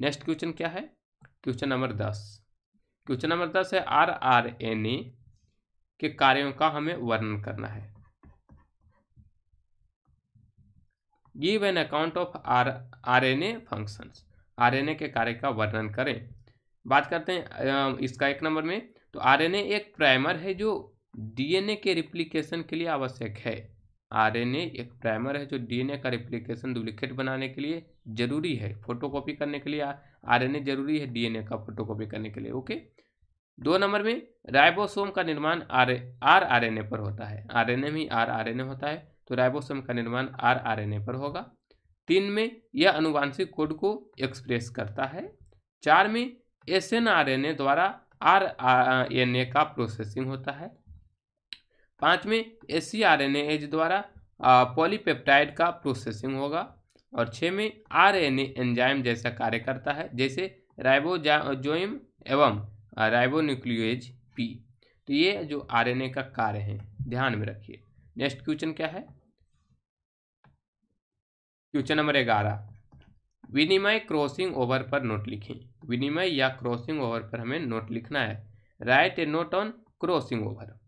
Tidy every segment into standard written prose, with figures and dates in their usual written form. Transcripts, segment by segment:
Next question क्या है, question number 10। Question number 10 है आरआरएनए के कार्यों का हमें वर्णन करना है। Give an account of RNA functions, RNA के कार्य का वर्णन करें। बात करते हैं इसका एक नंबर में, तो आरएनए एक प्राइमर है जो डीएनए के रिप्लिकेशन के लिए आवश्यक है। आरएनए एक प्राइमर है जो डीएनए का रिप्लिकेशन डुप्लीकेट बनाने के लिए जरूरी है, फोटोकॉपी करने के लिए आरएनए जरूरी है डीएनए का फोटोकॉपी करने के लिए। ओके, दो नंबर में राइबोसोम का निर्माण आरआरएनए पर होता है, आरएनए में आरआरएनए होता है, तो राइबोसोम का निर्माण आरआरएनए पर होगा। 3 में यह अनुवांशिक कोड को एक्सप्रेस करता है। 4 में एसएनआरएनए द्वारा आरएनए का प्रोसेसिंग होता है। 5 में एससीआरएनएज द्वारा पॉलीपेप्टाइड का प्रोसेसिंग होगा। और 6 में आरएनए एंजाइम जैसा कार्य करता है, जैसे राइबोजाइम एवं राइबोन्यूक्लियोज पी। तो ये जो आरएनए का कार्य है ध्यान में रखिए। नेक्स्ट क्वेश्चन क्या है, क्वेश्चन नंबर 11। विनिमय क्रॉसिंग ओवर पर नोट लिखें। विनिमय या क्रॉसिंग ओवर पर हमें नोट लिखना है। Write a note on crossing over.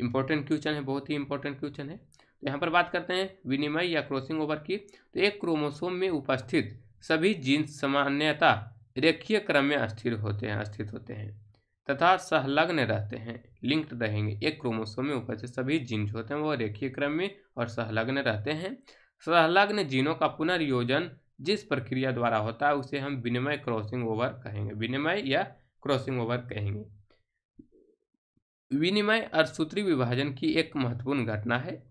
Important question है, बहुत ही इंपॉर्टेंट क्वेश्चन है। तो यहाँ पर बात करते हैं विनिमय या क्रॉसिंग ओवर की। तो एक क्रोमोसोम में उपस्थित सभी जीन्स सामान्यतः रेखीय क्रम में स्थित होते हैं तथा संलग्न रहते हैं, लिंक्ड रहेंगे। एक क्रोमोसोम में उपस्थित सभी जीन्स होते हैं वो रेखीय क्रम में और संलग्न रहते हैं। संलग्न जीनों का पुनर्योजन जिस प्रक्रिया द्वारा होता है उसे हम विनिमय क्रॉसिंग ओवर कहेंगे, विनिमय या क्रॉसिंग ओवर कहेंगे। विनिमय अर्धसूत्री विभाजन की एक महत्वपूर्ण घटना है।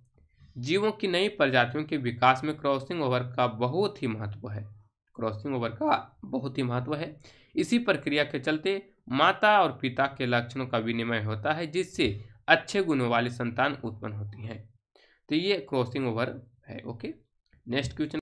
जीवों की नई प्रजातियों के विकास में क्रॉसिंग ओवर का बहुत ही महत्व है, क्रॉसिंग ओवर का बहुत ही महत्व है। इसी प्रक्रिया के चलते माता और पिता के लक्षणों का विनिमय होता है, जिससे अच्छे गुणों वाली संतान उत्पन्न होती है। तो ये क्रॉसिंग ओवर है। Okay, next question